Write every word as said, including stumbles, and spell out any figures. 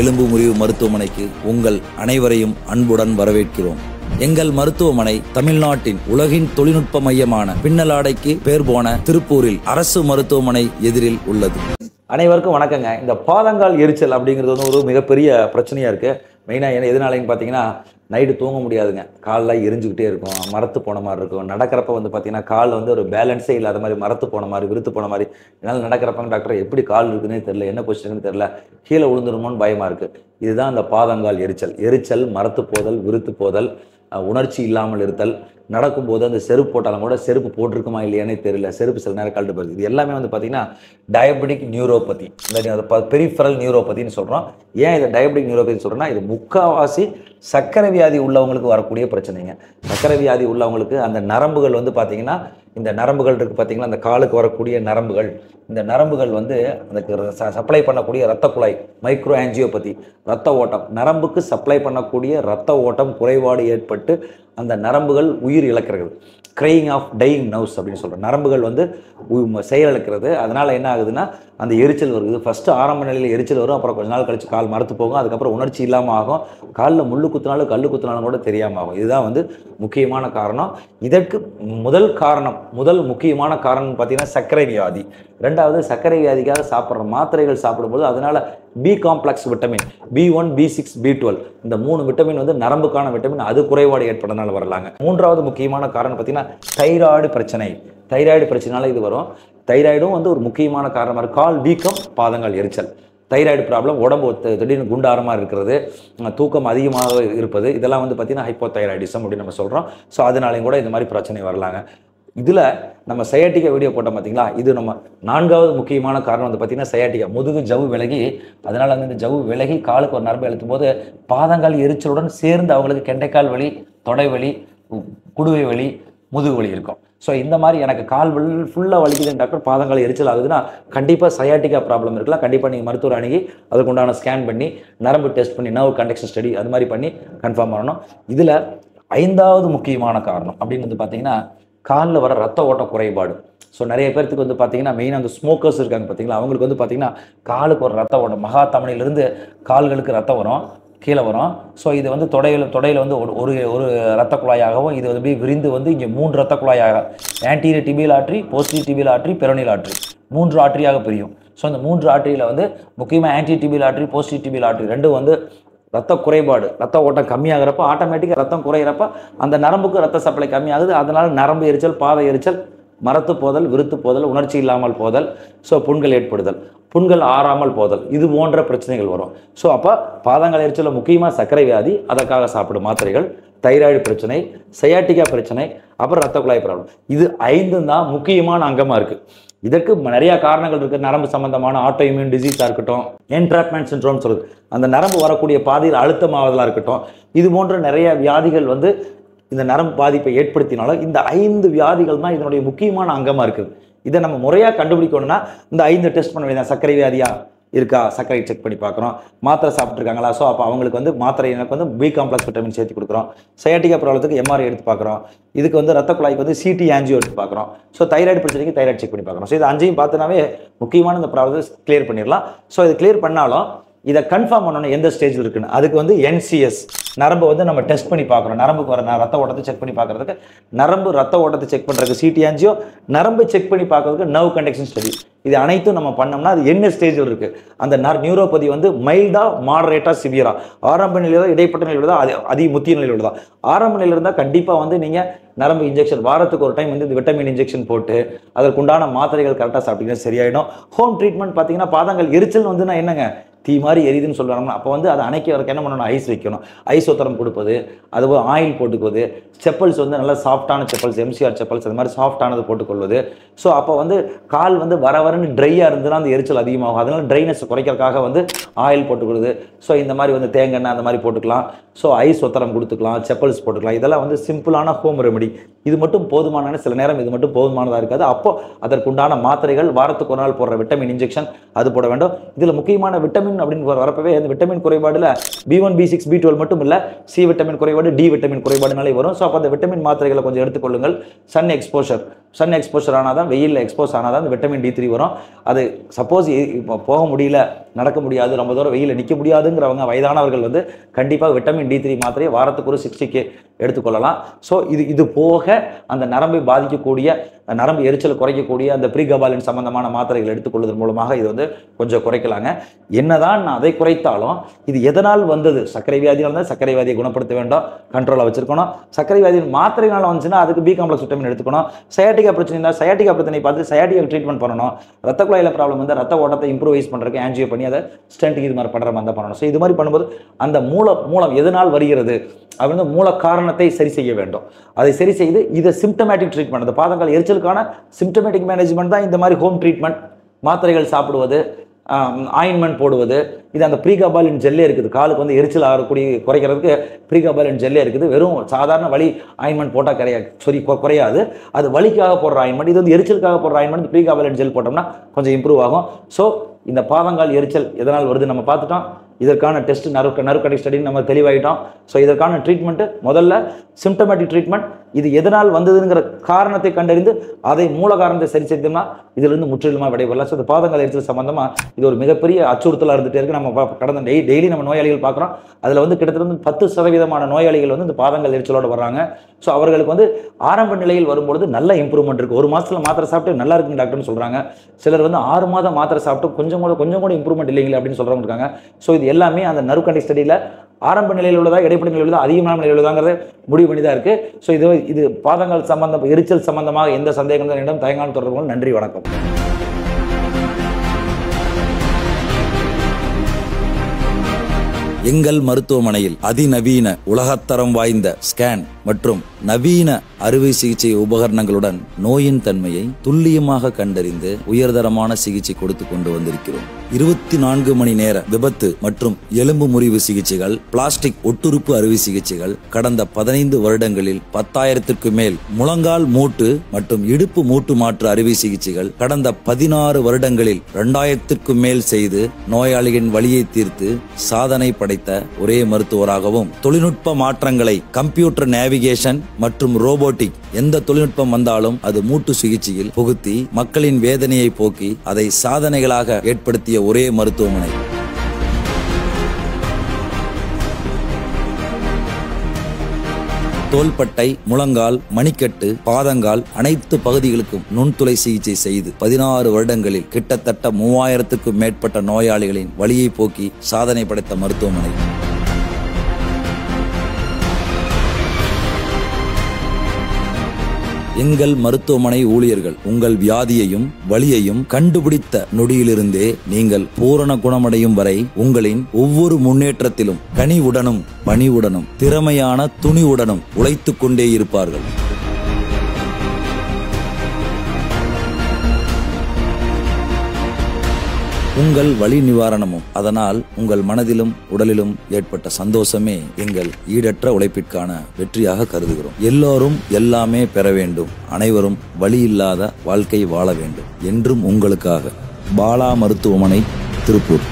எலும்பு முறிவு மருத்துவமனைக்கு உங்கள் அனைவரையும் அன்புடன் வரவேற்கிறோம். எங்கள் மருத்துவமனை தமிழ்நாட்டின் உலகின் தொழில்நுட்ப மையமான பின்னலாடைக்கு பேர் போன திருப்பூரில் அரசு மருத்துவமனை எதிரில் உள்ளது. அனைவருக்கும் வணக்கங்க. இந்த பாதங்கால் எரிச்சல் அப்படிங்கிறது வந்து ஒரு மிகப்பெரிய பிரச்சனையா இருக்கு. மெயினாக என்ன எதுனாலன்னு பார்த்தீங்கன்னா, நைட்டு தூங்க முடியாதுங்க, காலெலாம் எரிஞ்சுக்கிட்டே இருக்கும், மரத்து போன மாதிரி இருக்கும். நடக்கிறப்ப வந்து பார்த்தீங்கன்னா கால் வந்து ஒரு பேலன்ஸே இல்லாத மாதிரி, மரத்து போன மாதிரி, விருத்து போன மாதிரி. என்னால் நடக்கிறப்பங்க டாக்டர் எப்படி கால் இருக்குன்னே தெரில, என்ன போச்சுன்னு தெரில, கீழே விழுந்துருமோன்னு பயமாக இருக்குது. இதுதான் அந்த பாதங்கால் எரிச்சல். எரிச்சல், மரத்து போதல், விருத்து போதல், உணர்ச்சி இல்லாமல் இருத்தல், நடக்கும்போது அந்த செருப்பு போட்டாலும் கூட செருப்பு போட்டிருக்குமா இல்லையானே தெரியல, செருப்பு சில நேரம் கழட்டு போகுது. இது எல்லாமே வந்து பார்த்தீங்கன்னா டயபெட்டிக் நியூரோபதி, இந்த பெரிஃபரல் நியூரோபதின்னு சொல்கிறோம். ஏன் இதை டயபெட்டிக் நியூரோபதினு சொல்கிறோன்னா, இது முக்கால்வாசி சர்க்கரை வியாதி உள்ளவங்களுக்கு வரக்கூடிய பிரச்சனைங்க. சர்க்கரை வியாதி உள்ளவங்களுக்கு அந்த நரம்புகள் வந்து பார்த்திங்கன்னா, இந்த நரம்புகள் இருக்குது பார்த்திங்கன்னா, அந்த காலுக்கு வரக்கூடிய நரம்புகள், இந்த நரம்புகள் வந்து அந்த சப்ளை பண்ணக்கூடிய இரத்த குழாய், மைக்ரோ ஆஞ்சியோபதி, இரத்த ஓட்டம், நரம்புக்கு சப்ளை பண்ணக்கூடிய இரத்த ஓட்டம் குறைபாடு ஏற்பட்டு அந்த நரம்புகள் உயிர் இழக்கிறது. கிரையிங் ஆஃப் டையிங் நர்வ்ஸ் அப்படின்னு சொல்கிறோம். நரம்புகள் வந்து செயலிழக்கிறது. அதனால் என்ன ஆகுதுன்னா அந்த எரிச்சல் வருது. ஃபஸ்ட்டு ஆரம்ப நிலையில் எரிச்சல் வரும், அப்புறம் கொஞ்ச நாள் கழித்து கால் மரத்து போகும், அதுக்கப்புறம் உணர்ச்சி இல்லாமல் ஆகும், காலில் முள்ளு குத்தினாலும் கல் குத்தினாலும் கூட தெரியாமல் ஆகும். இதுதான் வந்து முக்கியமான காரணம். இதற்கு முதல் காரணம், முதல் முக்கியமான காரணம்னு பார்த்தீங்கன்னா சர்க்கரை வியாதி. ரெண்டாவது, சர்க்கரை வியாதிக்காக சாப்பிட்ற மாத்திரைகள் சாப்பிடும்போது அதனால் B complex vitamin, B one B six B twelve இந்த மூணு விட்டமின் வந்து நரம்புக்கான விட்டமின், அது குறைபாடு ஏற்படுறதுனால வரலாங்க. மூன்றாவது முக்கியமான காரணம் பார்த்தீங்கன்னா தைராய்டு பிரச்சனை. தைராய்டு பிரச்சனைனால இது வரும். தைராய்டும் வந்து ஒரு முக்கியமான காரணமாக இருக்குது. கால் வீக்கம், பாதங்கள் எரிச்சல், தைராய்டு ப்ராப்ளம், உடம்பு திடீர்னு குண்டாரமாக இருக்கிறது, தூக்கம் அதிகமாக இருப்பது, இதெல்லாம் வந்து பார்த்திங்கன்னா ஹைப்போ தைராய்டிசம் அப்படின்னு நம்ம சொல்கிறோம். ஸோ அதனாலையும் கூட இந்த மாதிரி பிரச்சனை வரலாங்க. இதில் நம்ம சயாட்டிக்கா வீடியோ போட்டோம் பார்த்திங்களா, இது நம்ம நான்காவது முக்கியமான காரணம் வந்து பார்த்திங்கன்னா சயாட்டிக்கா, முதுகு ஜவு விலகி, அதனால் வந்து இந்த ஜவு விலகி காலுக்கு ஒரு நரம்பு எழுத்தும் போது பாதங்கால் எரிச்சலுடன் சேர்ந்து அவங்களுக்கு கெண்டைக்கால் வலி, தொடை வலி, குடுவை வலி, முதுகு வலி இருக்கும். ஸோ இந்த மாதிரி எனக்கு கால் வலி ஃபுல்லாக வலிக்குதுன்னு டாக்டர் பாதங்கால் எரிச்சல் ஆகுதுன்னா கண்டிப்பாக சயாட்டிக்கா ப்ராப்ளம் இருக்கலாம். கண்டிப்பாக நீங்கள் மருத்துவர் அணுகி அதுக்குண்டான ஸ்கேன் பண்ணி, நரம்பு டெஸ்ட் பண்ணி, நர்வ் கண்டக்ஷன் ஸ்டடி அது மாதிரி பண்ணி கன்ஃபார்ம் பண்ணணும். இதில் ஐந்தாவது முக்கியமான காரணம் அப்படின்னு வந்து பார்த்திங்கன்னா காலில் வர ரத்த ஓட்ட குறைபாடு. ஸோ நிறைய பேர்த்துக்கு வந்து பார்த்திங்கன்னா மெயினாக அந்த ஸ்மோக்கர்ஸ் இருக்காங்க பார்த்திங்களா, அவங்களுக்கு வந்து பார்த்திங்கன்னா காலுக்கு ஒரு ரத்த ஓட்டம், மகா தமனிலிருந்து கால்களுக்கு ரத்தம் வரும், கீழே வரும். ஸோ இது வந்து தொடையில் தொடையில் வந்து ஒரு ஒரு ஒரு ரத்த குழாயாகவும், இது வந்து விரிந்து வந்து இங்கே மூன்று ரத்த குழாயாக, ஆன்டீரியர் டிபியல் ஆற்றி, போஸ்டீரியர் டிபியல் ஆற்றி, பெரோனியல் ஆற்றி, மூன்று ஆற்றியாக பிரியும். ஸோ அந்த மூன்று ஆற்றியில் வந்து முக்கியமாக ஆன்டீரியர் டிபியல் ஆற்றி, போஸ்டீரியர் டிபியல் ஆற்றி ரெண்டும் வந்து ரத்த குறைபாடு, ரத்த ஓட்டம் கம்மியாகிறப்ப ஆட்டோமேட்டிக்காக ரத்தம் குறையிறப்ப அந்த நரம்புக்கு ரத்த சப்ளை கம்மியாகுது. அதனால் நரம்பு எரிச்சல், பாத எரிச்சல், மரத்து போதல், விருத்து போதல், உணர்ச்சி இல்லாமல் போதல், ஸோ புண்கள் ஏற்படுதல், புண்கள் ஆறாமல் போதல், இது போன்ற பிரச்சனைகள் வரும். ஸோ அப்போ பாதங்கள் எரிச்சலில் முக்கியமாக சர்க்கரை வியாதி, அதற்காக சாப்பிடும் மாத்திரைகள், தைராய்டு பிரச்சனை, சயாட்டிக்கா பிரச்சனை, அப்புறம் ரத்த குழாய் ப்ராப்ளம், இது ஐந்தும் தான் முக்கியமான அங்கமாக இருக்குது. இதற்கு நிறையா காரணங்கள் இருக்குது. நரம்பு சம்பந்தமான ஆட்டோ இம்யூன் டிசீஸாக இருக்கட்டும், என்ட்ராப்மெண்ட் சிண்ட்ரோம்னு சொல்லுது, அந்த நரம்பு வரக்கூடிய பாதையில் அழுத்தமாவதெல்லாம் இருக்கட்டும், இது போன்ற நிறைய வியாதிகள் வந்து இந்த நரம்பு பாதிப்பை ஏற்படுத்தினாலும் இந்த ஐந்து வியாதிகள் தான் இதனுடைய முக்கியமான அங்கமாக இருக்குது. இதை நம்ம முறையாக கண்டுபிடிக்கணும்னா இந்த ஐந்து டெஸ்ட் பண்ண வேண்டியது. சர்க்கரை வியாதியா இருக்கா, சர்க்கரை செக் பண்ணி பார்க்குறோம், மாத்திரை சாப்பிட்ருக்காங்களா, ஸோ அப்போ அவங்களுக்கு வந்து மாத்திரை எனக்கு வந்து பி காம்ப்ளெக்ஸ் விட்டமின் சேர்த்து கொடுக்குறோம், சயாட்டிக்கா ப்ராப்ளத்துக்கு எம்ஆர்ஐ எடுத்து பார்க்குறோம், இதுக்கு வந்து ரத்த குழாய்க்கு வந்து சிடி ஆஞ்சியோ எடுத்து பார்க்குறோம், ஸோ தைராய்டு பிரச்சனைக்கு தைராய்டு செக் பண்ணி பார்க்குறோம். ஸோ இது அஞ்சையும் பார்த்தினாவே முக்கியமான இந்த ப்ராப்ளத்தை கிளியர் பண்ணிடலாம். ஸோ இது கிளியர் பண்ணாலும் இதை கன்ஃபார்ம் பண்ணணும் எந்த ஸ்டேஜில் இருக்குன்னு. அதுக்கு வந்து என்சிஎஸ் நரம்பு வந்து நம்ம டெஸ்ட் பண்ணி பார்க்குறோம், நரம்புக்கு வர நான் ரத்த ஓட்டத்தை செக் பண்ணி பார்க்குறதுக்கு நரம்பு ரத்த ஓட்டத்தை செக் பண்ணுறதுக்கு சிடி ஆஞ்சியோ, நரம்பு செக் பண்ணி பார்க்குறதுக்கு நர்வ் கண்டக்ஷன் ஸ்டடி, இது அனைத்தும் நம்ம பண்ணோம்னா அது என்ன ஸ்டேஜில் இருக்குது, அந்த நர் நியூரோபதி வந்து மைல்டாக, மாடரேட்டாக, சிவியராக, ஆரம்ப நிலையில், இடைப்பட்ட நிலையில் தான், அது அதி முத்திய நிலையில் தான். ஆரம்ப நிலையில் இருந்தால் கண்டிப்பாக வந்து நீங்கள் நரம்பு இன்ஜெக்ஷன் வாரத்துக்கு ஒரு டைம் வந்து இந்த விட்டமின் இன்ஜெக்ஷன் போட்டு அதற்குண்டான மாத்திரைகள் கரெக்டாக சாப்பிட்டீங்கன்னா சரியாயிடும். ஹோம் ட்ரீட்மெண்ட் பார்த்தீங்கன்னா பாதங்கள் எரிச்சல் வந்து நான் என்னங்க தீ மாதிரி எரியுதுன்னு சொல்லுவாங்க, அப்போ வந்து அதை அணைக்க வரைக்கும் என்ன பண்ணணும், ஐஸ் வைக்கணும், ஐசோத்தரம் கொடுப்பது, அதுபோல் ஆயில் போட்டுக்குவது, செப்பல்ஸ் வந்து நல்லா சாஃப்டான செப்பல்ஸ், எம்சிஆர் செப்பல்ஸ் அது மாதிரி சாஃப்டானது போட்டுக்கொள்வது. ஸோ அப்போ வந்து கால் வந்து வர வரன்னு ட்ரையாக இருந்ததுன்னா அந்த எரிச்சல் அதிகமாகும். அதனால் ட்ரைனஸ் குறைக்கிறதுக்காக வந்து ஆயில் போட்டுக்கொடுது. ஸோ இந்த மாதிரி வந்து தேங்காய் அந்த மாதிரி போட்டுக்கலாம், ஸோ ஐஸ் ஒத்தரம் கொடுத்துக்கலாம், செப்பல்ஸ் போட்டுக்கலாம். இதெல்லாம் வந்து சிம்பிளான ஹோம் ரெமெடி. இது மட்டும் போதுமானன்னு சில நேரம் இது மட்டும் போதுமானதாக இருக்காது. அப்போது அதற்குண்டான மாத்திரைகள், வாரத்துக்கு ஒரு நாள் போடுற விட்டமின் இன்ஜெக்ஷன் அது போட வேண்டும். இதில் முக்கியமான விட்டமின் அப்படின்னு வரப்பவே இந்த விட்டமின் குறைபாடில் B one B six B twelve மட்டும் இல்லை, சி விட்டமின் குறைபாடு, டி விட்டமின் குறைபாடுனாலே வரும். ஸோ அப்போ அந்த விட்டமின் மாத்திரைகளை கொஞ்சம் எடுத்துக்கொள்ளுங்கள். சன் எக்ஸ்போஷர், sun exposure ஆனாதான் வெயில்ல எக்ஸ்போஸ் ஆனாதான் அந்த விட்டமின் டி3 வரும் அது சப்போஸ் போக முடியல நடக்க முடியாது ரொம்ப தூரம் வெயில்ல நிக்க முடியாதுங்கறவங்க வயதானவர்கள் வந்து கண்டிப்பா விட்டமின் டி3 மாத்திரையை வாரத்துக்கு ஒரு sixty K எடுத்து கொள்ளலாம் சோ இது இது போக அந்த நரம்பை பாதிக்க கூடிய நரம்பு எரிச்சல் குறைக்க கூடிய அந்த பிரீகபாலின் சம்பந்தமான மாத்திரைகளை எடுத்து கொள்வதன் மூலமாக இது வந்து கொஞ்சம் குறைக்கலாங்க என்னதான் நான் அதை குறைத்தாலும் இது எதனால் வந்தது சக்கரை வியாதினால தான் சக்கரை வியாதியை குணப்படுத்த வேண்டும் கண்ட்ரோலா வச்சிருக்கணும் சக்கரை வியாதியின் மாத்திரைனால வந்துனா அதுக்கு பி காம்ப்ளெக்ஸ் விட்டமின் எடுத்துக்கணும் சயாட்டிகா பிரச்சனை இருந்தா சயாட்டிகா பிரச்சனை பார்த்து சயாட்டிகா ட்ரீட்மென்ட் பண்ணனும் இரத்த குழாயில பிராப்ளம் வந்தா இரத்த ஓட்டத்தை இம்ப்ரூவைஸ் பண்றதுக்கு ஆஞ்சியோ பண்ணி அத ஸ்டென்ட் இது மாதிரி பண்ற மாதிரி பண்ணனும் சோ இது மாதிரி பண்ணும்போது அந்த மூல மூலம் எதனால் வருகிறது அப்படின மூல காரணத்தை சரி செய்ய வேண்டும் அதை சரி செய்து இது சிம்ப்டமேடிக் ட்ரீட்மென்ட் அந்த பாதங்கள் எரிச்சலுக்கான சிம்ப்டமேடிக் மேனேஜ்மென்ட் தான் இந்த மாதிரி ஹோம் ட்ரீட்மென்ட் மாத்திரைகள் சாப்பிடுவது ஆயின்மென்ட் போடுவது இது அந்த பிரீகாபாலின் ஜெல்லே இருக்குது காலுக்கு வந்து எரிச்சல் ஆறக்கூடிய குறைக்கிறதுக்கு பிரீகாபாலின் ஜெல்லே இருக்குது வெறும் சாதாரண வலி ஆயின்மென்ட் போட்டா கரையா சரி குறையாது அது வலிக்காக போற ஆயின்மென்ட் இது வந்து எரிச்சலுக்காக போற ஆயின்மென்ட் பிரீகாபாலின் ஜெல் போட்டோம்னா கொஞ்சம் இம்ப்ரூவ் ஆகும் சோ இந்த பாதங்கள் எரிச்சல் எதனால் வருது நம்ம பார்த்துட்டோம் இதற்கான test nerve nerve connect study நம்ம தெளிவாயிட்டோம் சோ இதற்கான ட்ரீட்மென்ட் முதல்ல சிம்ப்டமேடிக் ட்ரீட்மென்ட் இது எதனால் வந்ததுங்கற காரணத்தை கண்டறிந்து அதை மூல காரணத்தை சரி செய்தோம்னா இதிலிருந்து முற்றிலுமா விடைபெறலாம் சோ இந்த பாதங்கள் எரிச்சல் சம்பந்தமா இது ஒரு மிகப்பெரிய அச்சுறுத்தலா இருந்துட்டே இருக்கு நம்ம கடந்த டெய்லி நம்ம நோயாளிகள் பார்க்கறோம் அதுல வந்து கிட்டத்தட்ட ten percent ஆன நோயாளிகள் வந்து இந்த பாதங்கள் எரிச்சலோட வராங்க சோ அவங்களுக்கு வந்து ஆரம்ப நிலையில் வரும்போது நல்ல இம்ப்ரூவ்மென்ட் இருக்கு ஒரு மாசத்துல மாத்திரை சாப்பிட்டு நல்லா இருக்குன்னு டாக்டர்னு சொல்றாங்க சிலர் வந்து ஆறு மாதம் மாத்திரை சாப்பிட்டு கொஞ்சம் கூட கொஞ்சம் கூட இம்ப்ரூவ்மென்ட் இல்லைங்க அப்படினு சொல்றவங்க இருக்காங்க சோ எல்லாமே அந்த நர்வ் கனெக்ட் ஸ்டடியில ஆரம்ப நிலையில் உள்ளதா இடைப்பட்ட நிலையில் உள்ளதா அதிகமான நிலையில் உள்ளதாங்கிறது முடிவு பண்ணி தான் இருக்கு சோ இது இது பாதங்கள் சம்பந்தம் எரிச்சல் சம்பந்தமாக எந்த சந்தேகங்களும் என்னிடம் தயங்காமல் தொடர்பு நன்றி வணக்கம் எங்கள் மருத்துவமனையில் அதிநவீன உலகத்தரம் வாய்ந்த ஸ்கேன் மற்றும் நவீன அறுவை சிகிச்சை உபகரணங்களுடன் நோயின் தன்மையை துல்லியமாக கண்டறிந்து உயர்தரமான சிகிச்சை கொடுத்து கொண்டு வந்திருக்கிறோம் இருபத்தி நான்கு மணி நேர விபத்து மற்றும் எலும்பு முறிவு சிகிச்சைகள் பிளாஸ்டிக் ஒட்டுறுப்பு அறுவை சிகிச்சைகள் கடந்த பதினைந்து வருடங்களில் பத்தாயிரத்திற்கு மேல் முழங்கால் மூட்டு மற்றும் இடுப்பு மூட்டு மாற்று அறுவை சிகிச்சைகள் கடந்த பதினாறு வருடங்களில் இரண்டாயிரத்திற்கும் மேல் செய்து நோயாளியின் வலியை தீர்த்து சாதனை படை ஒரே மருத்துவராகவும் தொழில்நுட்ப மாற்றங்களை கம்ப்யூட்டர் நேவிகேஷன் மற்றும் ரோபோட்டிக் எந்த தொழில்நுட்பம் வந்தாலும் அது மூட்டு சிகிச்சையில் புகுத்தி மக்களின் வேதனையை போக்கி அதை சாதனைகளாக ஏற்படுத்திய ஒரே மருத்துவமனை தோள்பட்டை முழங்கால் மணிக்கட்டு பாதங்கால் அனைத்து பகுதிகளுக்கும் நுண்துளை சிகிச்சை செய்து பதினாறு வருடங்களில் கிட்டத்தட்ட மூவாயிரத்துக்கும் மேற்பட்ட நோயாளிகளின் வலியை போக்கி சாதனை படைத்த மருத்துவமனை எங்கள் மருத்துவமனை ஊழியர்கள் உங்கள் வியாதியையும் வலியையும் கண்டுபிடித்த நொடியிலிருந்தே நீங்கள் பூரண குணமடையும் வரை உங்களின் ஒவ்வொரு முன்னேற்றத்திலும் கனிவுடனும் பணிவுடனும் திறமையான துணிவுடனும் உழைத்துக் கொண்டே இருப்பார்கள் உங்கள் வலி நிவாரணமும் அதனால் உங்கள் மனதிலும் உடலிலும் ஏற்பட்ட சந்தோஷமே எங்கள் ஈடற்ற உழைப்பிற்கான வெற்றியாக கருதுகிறோம் எல்லோரும் எல்லாமே பெற வேண்டும் அனைவரும் வலி இல்லாத வாழ்க்கை வாழ வேண்டும் என்றும் உங்களுக்காக பாலா மருத்துவமனை திருப்பூர்